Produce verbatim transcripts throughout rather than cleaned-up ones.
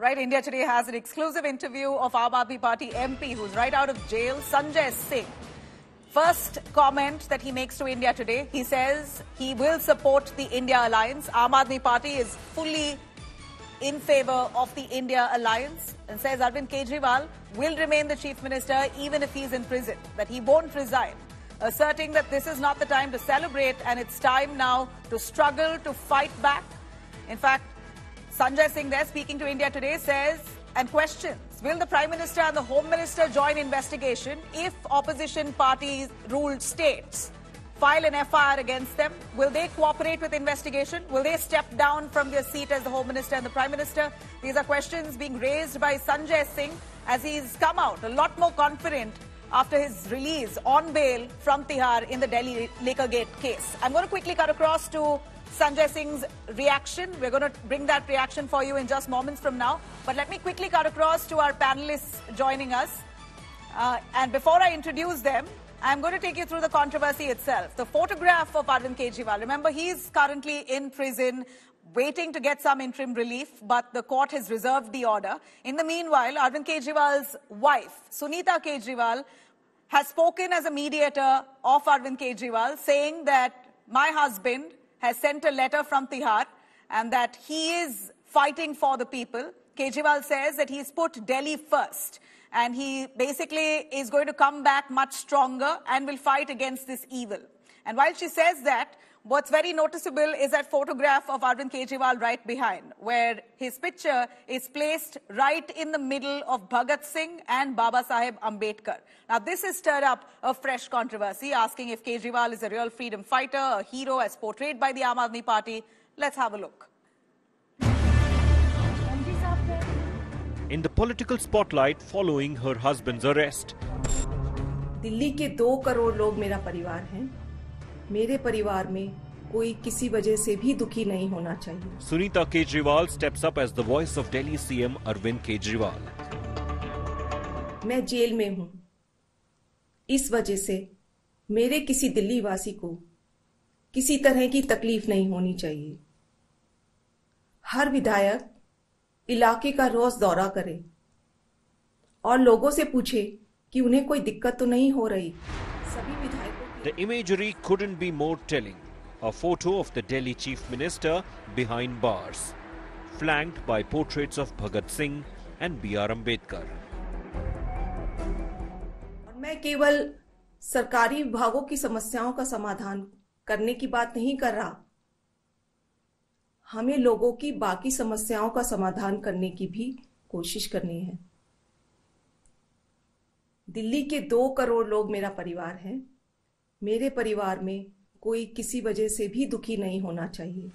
All right, India Today has an exclusive interview of Aam Aadmi Party M P who's right out of jail, Sanjay Singh. First comment that he makes to India Today, he says he will support the India Alliance. Aam Aadmi Party is fully in favour of the India Alliance and says Arvind Kejriwal will remain the Chief Minister even if he's in prison, that he won't resign, asserting that this is not the time to celebrate and it's time now to struggle, to fight back. In fact, Sanjay Singh there speaking to India Today says and questions, will the Prime Minister and the Home Minister join investigation if opposition parties ruled states file an F I R against them? Will they cooperate with investigation? Will they step down from their seat as the Home Minister and the Prime Minister? These are questions being raised by Sanjay Singh as he's come out a lot more confident after his release on bail from Tihar in the Delhi Lakergate case. I'm going to quickly cut across to Sanjay Singh's reaction. We're going to bring that reaction for you in just moments from now. But let me quickly cut across to our panelists joining us. Uh, and before I introduce them, I'm going to take you through the controversy itself. The photograph of Arvind Kejriwal. Remember, he's currently in prison, waiting to get some interim relief, but the court has reserved the order. In the meanwhile, Arvind Kejriwal's wife, Sunita Kejriwal, has spoken as a mediator of Arvind Kejriwal, saying that my husband has sent a letter from Tihar and that he is fighting for the people. Kejriwal says that he's put Delhi first and he basically is going to come back much stronger and will fight against this evil. And while she says that, what's very noticeable is that photograph of Arvind Kejriwal right behind, where his picture is placed right in the middle of Bhagat Singh and Baba Saheb Ambedkar. Now, this has stirred up a fresh controversy, asking if Kejriwal is a real freedom fighter, a hero as portrayed by the Aam Aadmi Party. Let's have a look. In the political spotlight following her husband's arrest. Delhi ke do crore log mera parivar hain. मेरे परिवार में कोई किसी वजह से भी दुखी नहीं होना चाहिए। Sunita Kejriwal steps up as the voice of Delhi C M Arvind Kejriwal. मैं जेल में हूँ। इस वजह से मेरे किसी दिल्ली वासी को किसी तरह की तकलीफ नहीं होनी चाहिए। हर विधायक इलाके का रोज दौरा करे और लोगों से पूछे कि उन्हें कोई दिक्कत तो नहीं हो रही। सभी विधायकों The imagery couldn't be more telling. A photo of the Delhi Chief Minister behind bars, flanked by portraits of Bhagat Singh and B R Ambedkar. और मैं केवल सरकारी विभागों की समस्याओं का समाधान करने की बात नहीं कर रहा। हमें लोगों की बाकी समस्याओं का समाधान करने की भी कोशिश करनी है। दिल्ली के दो करोड़ लोग मेरा परिवार हैं। मेरे परिवार में कोई किसी वजह से भी दुखी नहीं होना चाहिए।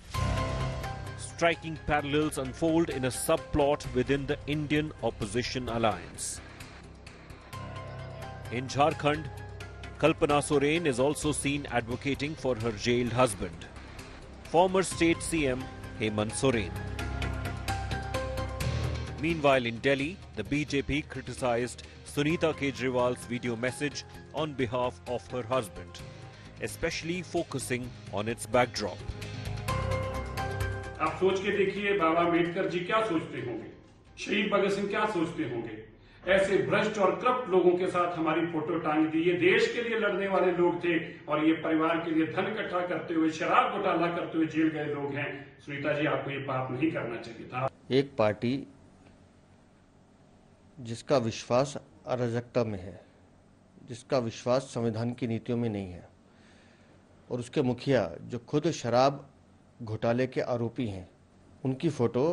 Striking parallels unfold in a subplot within the Indian opposition alliance. In Jharkhand, Kalpana Soren is also seen advocating for her jailed husband, former state C M Hemant Soren. Meanwhile, in Delhi, the B J P criticized Sunita Kejriwal's video message on behalf of her husband, especially focusing on its backdrop. आप सोच के देखिए बाबा अम्बेडकर जी क्या सोचते होंगे, शहीद भगत सिंह क्या सोचते होंगे, ऐसे भ्रष्ट और करप्ट लोगों के साथ हमारी फोटो टांग दी। ये देश के लिए लड़ने वाले लोग थे और ये परिवार के लिए धन इकट्ठा करते हुए, शराब घोटाला करते हुए जेल गए लोग हैं। सुनीता जी, आपको ये बात नहीं करना चाहिए था। एक पार्टी जिसका विश्वास अराजकता में है, जिसका विश्वास संविधान की नीतियों में नहीं है, और उसके मुखिया जो खुद शराब घोटाले के आरोपी हैं, उनकी फ़ोटो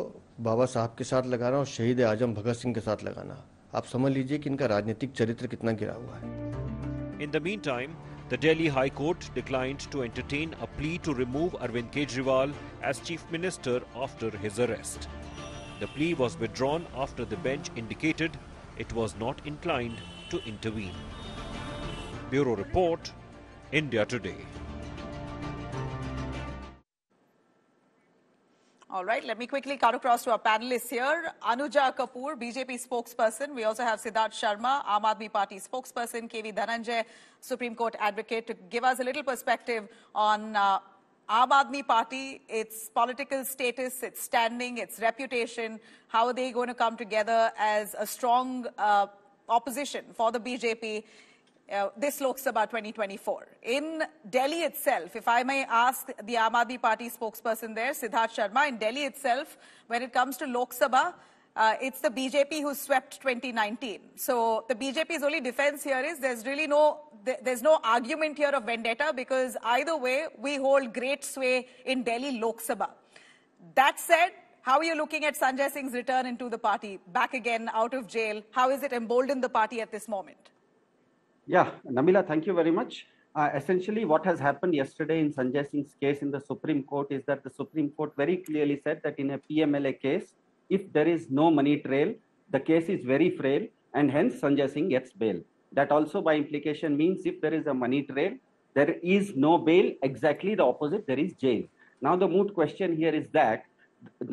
बाबा साहब के साथ लगाना और शहीद आजम भगत सिंह के साथ लगाना, आप समझ लीजिए कि इनका राजनीतिक चरित्र कितना गिरा हुआ है। In the mean time the Delhi high court declined to entertain a plea to remove Arvind Kejriwal as chief minister after his arrest. The plea was withdrawn after the bench indicated it was not inclined to intervene. Bureau Report, India Today. All right, let me quickly cut across to our panelists here. Anuja Kapoor, B J P spokesperson. We also have Siddharth Sharma, Aam Aadmi Party spokesperson, K V Dhananjay, Supreme Court advocate, to give us a little perspective on uh, Aam Aadmi Party, its political status, its standing, its reputation, how are they going to come together as a strong uh, opposition for the B J P uh, this Lok Sabha twenty twenty-four? In Delhi itself, if I may ask the Aam Aadmi Party spokesperson there, Siddharth Sharma, in Delhi itself, when it comes to Lok Sabha, Uh, it's the B J P who swept twenty nineteen. So the B J P's only defense here is there's really no, there's no argument here of vendetta, because either way, we hold great sway in Delhi Lok Sabha. That said, how are you looking at Sanjay Singh's return into the party, back again, out of jail? How is it emboldened the party at this moment? Yeah, Namila, thank you very much. Uh, essentially, what has happened yesterday in Sanjay Singh's case in the Supreme Court is that the Supreme Court very clearly said that in a P M L A case, if there is no money trail, the case is very frail, and hence Sanjay Singh gets bail. That also by implication means if there is a money trail, there is no bail. Exactly the opposite, there is jail. Now the moot question here is that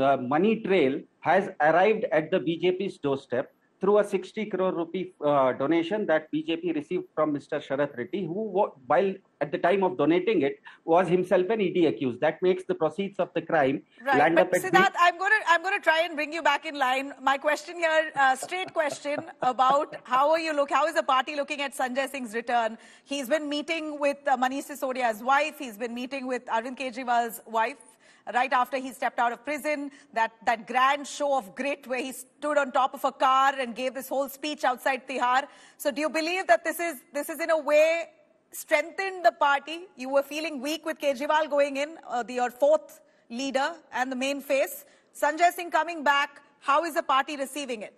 the money trail has arrived at the B J P's doorstep through a sixty crore rupee uh, donation that B J P received from Mister Sharath Reddy, who, while at the time of donating it, was himself an E D accused. That makes the proceeds of the crime right, land up at... Siddharth, I'm going to I'm going to try and bring you back in line. My question here, uh, straight question about how are you look? How is the party looking at Sanjay Singh's return? He's been meeting with uh, Manish Sisodia's wife. He's been meeting with Arvind Kejriwal's wife. Right after he stepped out of prison, that, that grand show of grit where he stood on top of a car and gave this whole speech outside Tihar. So do you believe that this is, this is in a way strengthened the party? You were feeling weak with Kejriwal going in, uh, the, your fourth leader and the main face. Sanjay Singh coming back, how is the party receiving it?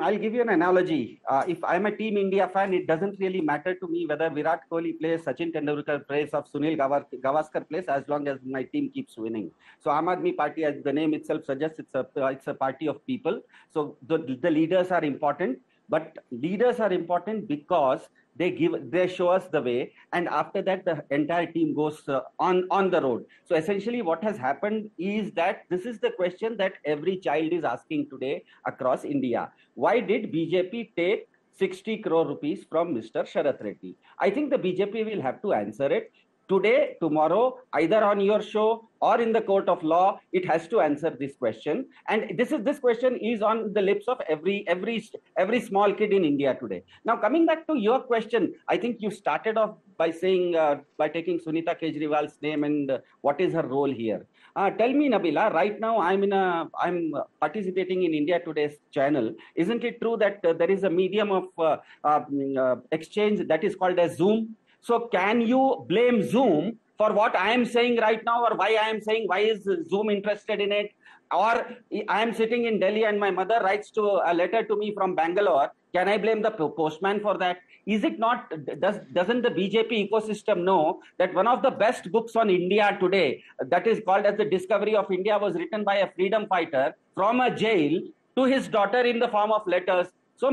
I'll give you an analogy. Uh, if I'm a Team India fan, it doesn't really matter to me whether Virat Kohli plays, Sachin Tendulkar plays, or Sunil Gavaskar plays, as long as my team keeps winning. So Aam Aadmi Party, as the name itself suggests, it's a, it's a party of people. So the, the leaders are important, but leaders are important because they give, they show us the way, and after that, the entire team goes uh, on, on the road. So essentially what has happened is that this is the question that every child is asking today across India. Why did B J P take sixty crore rupees from Mister Sharath Reddy? I think the B J P will have to answer it today, tomorrow, either on your show or in the court of law. It has to answer this question. And this is this question is on the lips of every every every small kid in India today. Now, coming back to your question, I think you started off by saying, uh, by taking Sunita Kejriwal's name and uh, what is her role here. Uh, tell me, Nabila, right now I'm in a, I'm participating in India Today's channel. Isn't it true that uh, there is a medium of uh, uh, uh, exchange that is called as Zoom? So can you blame Zoom for what I am saying right now, or why I am saying, why is Zoom interested in it? Or I am sitting in Delhi and my mother writes to a letter to me from Bangalore. Can I blame the postman for that? Is it not, does, doesn't the B J P ecosystem know that one of the best books on India today, that is called as The Discovery of India, was written by a freedom fighter from a jail to his daughter in the form of letters? So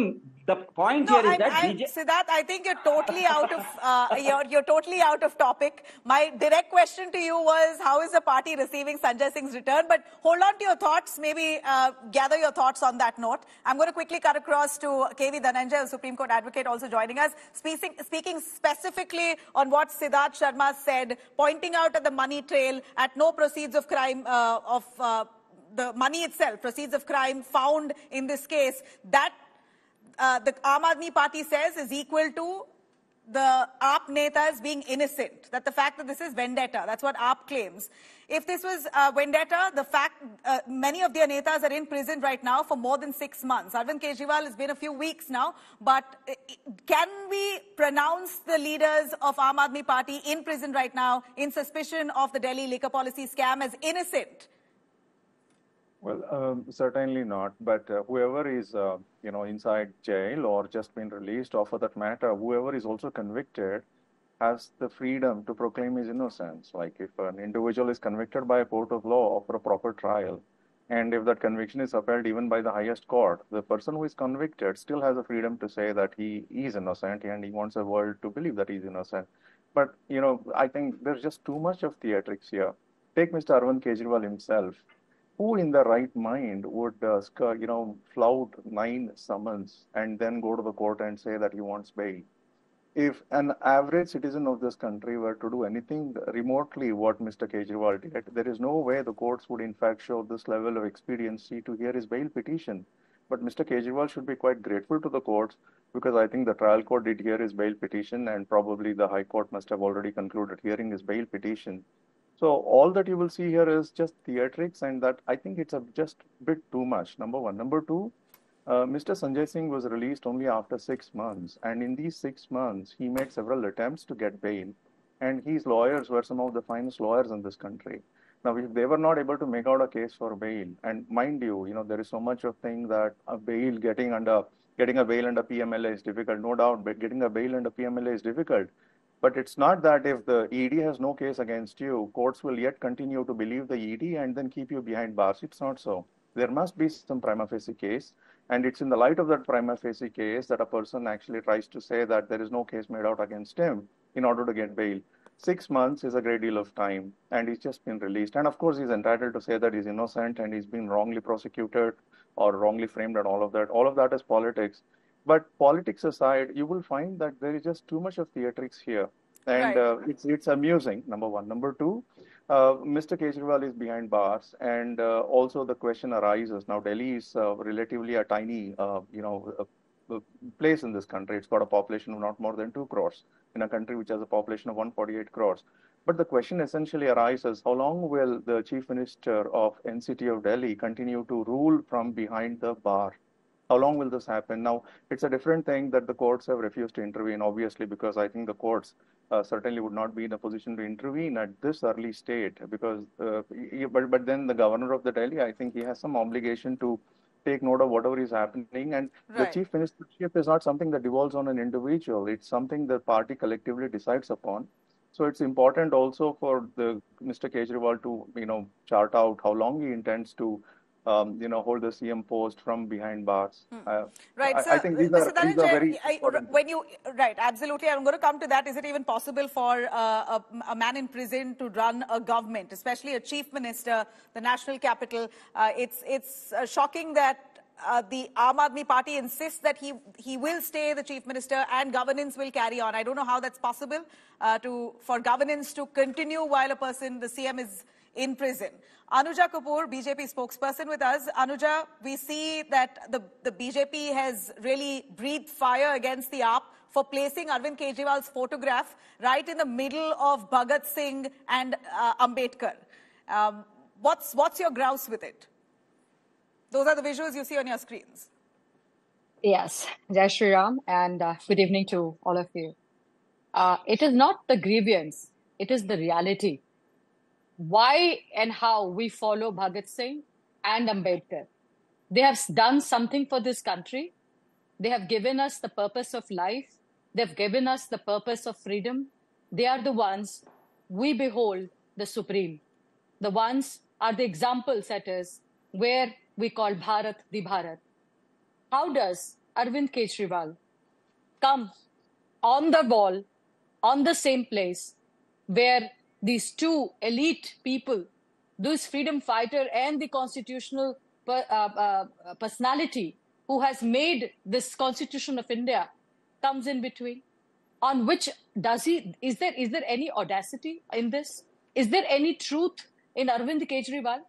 the point no, here is I'm, that I'm, B J P... Siddharth, I think you're totally out of uh, you're you're totally out of topic. My direct question to you was, how is the party receiving Sanjay Singh's return? But hold on to your thoughts. Maybe uh, gather your thoughts on that note. I'm going to quickly cut across to K V Dhananjay, a Supreme Court advocate, also joining us, speaking speaking specifically on what Siddharth Sharma said, pointing out at the money trail, at no proceeds of crime uh, of uh, the money itself, proceeds of crime found in this case. That Uh, the Aam Aadmi Party says is equal to the A A P Netas being innocent. That the fact that this is vendetta, that's what A A P claims. If this was uh, vendetta, the fact uh, many of their Netas are in prison right now for more than six months. Arvind Kejriwal has been a few weeks now, but uh, can we pronounce the leaders of Aam Aadmi Party in prison right now in suspicion of the Delhi liquor policy scam as innocent? Well, um, certainly not. But uh, whoever is, uh, you know, inside jail or just been released, or for that matter, whoever is also convicted has the freedom to proclaim his innocence. Like if an individual is convicted by a court of law for a proper trial, and if that conviction is upheld even by the highest court, the person who is convicted still has the freedom to say that he is innocent and he wants the world to believe that he is innocent. But, you know, I think there's just too much of theatrics here. Take Mister Arvind Kejriwal himself. Who in their right mind would, uh, you know, flout nine summons and then go to the court and say that he wants bail? if an average citizen of this country were to do anything remotely what Mister Kejriwal did, there is no way the courts would in fact show this level of expediency to hear his bail petition. But Mister Kejriwal should be quite grateful to the courts, because I think the trial court did hear his bail petition, and probably the High Court must have already concluded hearing his bail petition. So all that you will see here is just theatrics, and that I think it's a just bit too much, number one. Number two, uh, Mister Sanjay Singh was released only after six months. And in these six months, he made several attempts to get bail. And his lawyers were some of the finest lawyers in this country. Now, if they were not able to make out a case for bail, and mind you, you know, there is so much of thing that a bail getting under, getting a bail under P M L A is difficult, no doubt, but getting a bail under P M L A is difficult. But it's not that if the E D has no case against you, courts will yet continue to believe the E D and then keep you behind bars. It's not so. There must be some prima facie case. And it's in the light of that prima facie case that a person actually tries to say that there is no case made out against him in order to get bail. Six months is a great deal of time, and he's just been released. And of course, he's entitled to say that he's innocent and he's been wrongly prosecuted or wrongly framed and all of that. All of that is politics. But politics aside, you will find that there is just too much of theatrics here. And right. uh, it's, it's amusing, number one. Number two, uh, Mister Kejriwal is behind bars. And uh, also the question arises. Now, Delhi is uh, relatively a tiny, uh, you know, uh, place in this country. It's got a population of not more than two crores in a country which has a population of one hundred forty-eight crores. But the question essentially arises, how long will the Chief Minister of N C T of Delhi continue to rule from behind the bar? How long will this happen? Now, it's a different thing that the courts have refused to intervene, obviously, because I think the courts uh, certainly would not be in a position to intervene at this early state, because, uh, he, but, but then the governor of the Delhi, I think he has some obligation to take note of whatever is happening. And right. the chief ministership is not something that devolves on an individual. It's something the party collectively decides upon. So it's important also for the Mister Kejriwal to, you know, chart out how long he intends to, um, you know, hold the C M post from behind bars. Hmm. Uh, right. I, so, I think these are, these are very I, when you right, absolutely. I'm going to come to that. Is it even possible for uh, a, a man in prison to run a government, especially a chief minister, the national capital? Uh, it's it's uh, shocking that. Uh, the Aam Aadmi Party insists that he he will stay the chief minister and governance will carry on. I don't know how that's possible uh, to for governance to continue while a person, the C M, is in prison. Anuja Kapoor, B J P spokesperson with us. Anuja, we see that the, the B J P has really breathed fire against the A A P for placing Arvind Kejriwal's photograph right in the middle of Bhagat Singh and uh, Ambedkar. Um, what's, what's your grouse with it? Those are the visuals you see on your screens. Yes, Jai Shri Ram, and uh, good evening to all of you. Uh, it is not the grievance, it is the reality. Why and how we follow Bhagat Singh and Ambedkar. They have done something for this country. They have given us the purpose of life. They've given us the purpose of freedom. They are the ones we behold the supreme. The ones are the example setters where we call Bharat the Bharat. How does Arvind Kejriwal come on the wall, on the same place where these two elite people, this freedom fighter and the constitutional per, uh, uh, personality who has made this Constitution of India, comes in between? On which does he, is there, is there any audacity in this? Is there any truth in Arvind Kejriwal?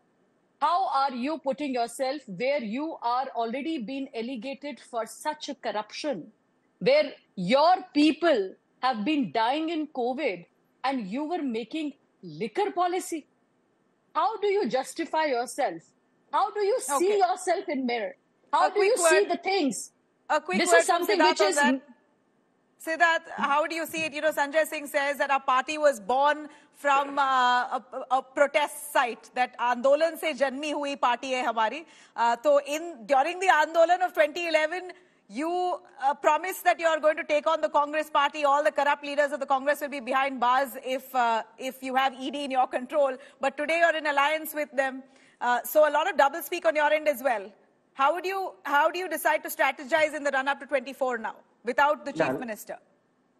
How are you putting yourself where you are already been allegated for such a corruption, where your people have been dying in COVID and you were making liquor policy? How do you justify yourself? How do you see okay. yourself in mirror? How a do you word, see the things? A quick this word is something which is... Siddharth, how do you see it? You know, Sanjay Singh says that our party was born from uh, a, a protest site, that Andolan se janmi hui party hai hamari. Uh, so in, during the Andolan of twenty eleven, you uh, promised that you are going to take on the Congress party. All the corrupt leaders of the Congress will be behind bars if, uh, if you have E D in your control. But today you're in alliance with them. Uh, so a lot of double speak on your end as well. How would you, how do you decide to strategize in the run-up to twenty-four now, without the Chief yeah, Minister?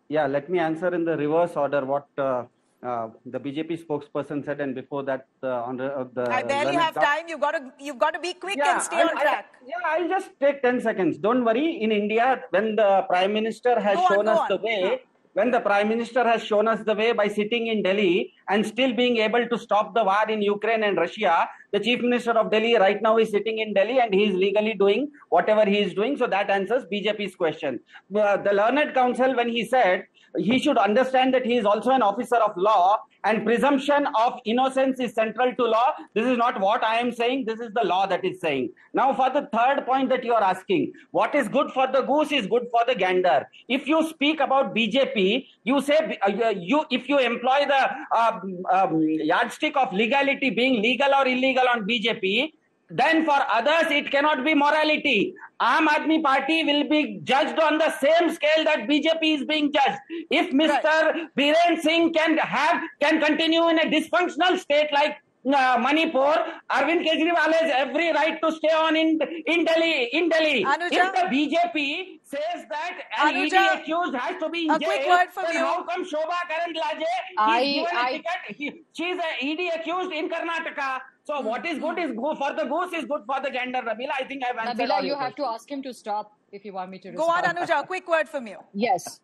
Yeah, let me answer in the reverse order what uh, uh, the B J P spokesperson said, and before that, uh, on the, uh, the... I barely have time. You've got to, you've got to be quick yeah, and stay I'll, on track. I'll, yeah, I'll just take ten seconds. Don't worry. In India, when the Prime Minister has go shown on, us on. the way, yeah. when the Prime Minister has shown us the way by sitting in Delhi and still being able to stop the war in Ukraine and Russia, the Chief Minister of Delhi right now is sitting in Delhi and he is legally doing whatever he is doing. So that answers B J P's question. Uh, the Learned Counsel, when he said he should understand that he is also an officer of law and presumption of innocence is central to law, this is not what I am saying, this is the law that is saying. Now for the third point that you are asking, what is good for the goose is good for the gander. If you speak about B J P, you say, uh, you if you employ the uh, um, yardstick of legality being legal or illegal on B J P, then for others it cannot be morality. Aam Aadmi Party will be judged on the same scale that B J P is being judged. If Mister Biren Singh can have can continue in a dysfunctional state like uh, Manipur, Arvind Kejriwal has every right to stay on in in Delhi. In Delhi, Anuja, if the B J P says that an Anuja, E D accused has to be in jail, then how come Shobha Karandaraj is given a ticket? He, she's an E D accused in Karnataka. So what is good is go for the goose is good for the gander, Nabila. I think I've answered. Nabila, you have to ask him to stop if you want me to respond. Go on, Anuja. Quick word from you. Yes,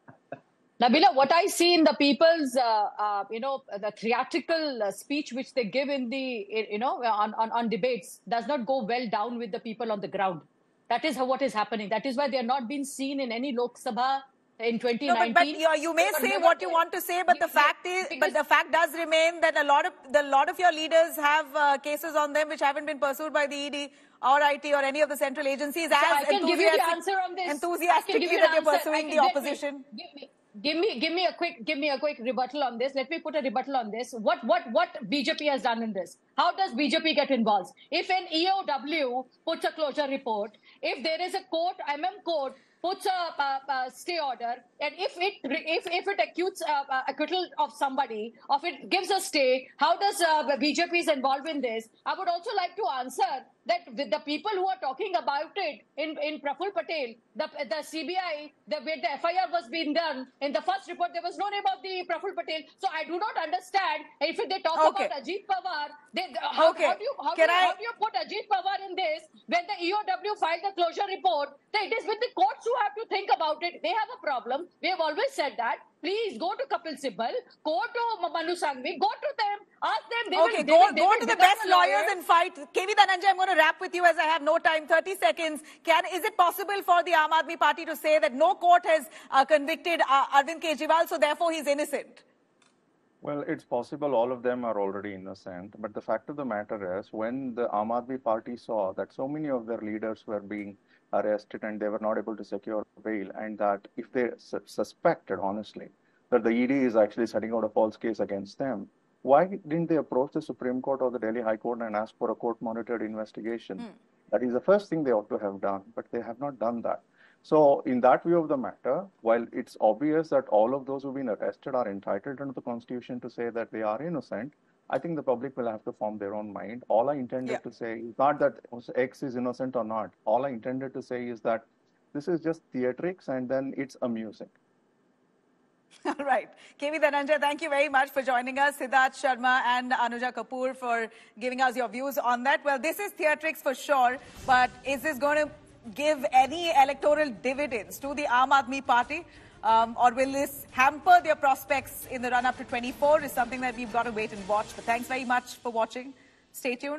Nabila. What I see in the people's, uh, uh, you know, the theatrical uh, speech which they give in the, you know, on, on on debates does not go well down with the people on the ground. That is how what is happening. That is why they are not being seen in any Lok Sabha in twenty nineteen. No, but, but you, you may say what you want to say, but the fact is, but the fact does remain that a lot of the lot of your leaders have uh, cases on them which haven't been pursued by the E D or I T or any of the central agencies. As so I can give you the answer on this. Enthusiastically you that you're pursuing can, the opposition. Me, give, me, give me, give me a quick, give me a quick rebuttal on this. Let me put a rebuttal on this. What, what, what B J P has done in this? How does B J P get involved? If an E O W puts a closure report, if there is a court, M M court. Puts a uh, uh, stay order, and if it if if it accuses uh, uh, acquittal of somebody, of it gives a stay. How does uh, B J P is involved in this? I would also like to answer that with the people who are talking about it in in Praful Patel, the the C B I, the way the F I R was being done in the first report, there was no name of the Praful Patel. So I do not understand if they talk okay. about Ajit Pawar. They, how, okay. how do you how do you, I... how do you put Ajit Pawar in this when the E O W filed the closure report? It is with the courts who have to think about it. They have a problem. We have always said that. Please go to Kapil Sibbal, go to Manu Sanghvi, go to them, ask them. They okay, will, go, they will, go to the best lawyers lawyer. and fight. K V Dhananjay, I'm going to wrap with you as I have no time, thirty seconds. Can, is it possible for the Aam Aadmi Party to say that no court has uh, convicted uh, Arvind Kejriwal, so therefore he's innocent? Well, it's possible all of them are already innocent. But the fact of the matter is, when the Aam Aadmi Party saw that so many of their leaders were being arrested and they were not able to secure bail, and that if they su suspected, honestly, that the E D is actually setting out a false case against them, why didn't they approach the Supreme Court or the Delhi High Court and ask for a court-monitored investigation? Mm. That is the first thing they ought to have done, but they have not done that. So in that view of the matter, while it's obvious that all of those who've been arrested are entitled under the Constitution to say that they are innocent, I think the public will have to form their own mind. All I intended yeah. to say is not that X is innocent or not. All I intended to say is that this is just theatrics and then it's amusing. All right. K V Dhananjay, thank you very much for joining us. Siddharth Sharma and Anuja Kapoor for giving us your views on that. Well, this is theatrics for sure, but is this going to give any electoral dividends to the Aam Aadmi Party? Um, or will this hamper their prospects in the run-up to twenty-four is something that we've got to wait and watch. But thanks very much for watching. Stay tuned.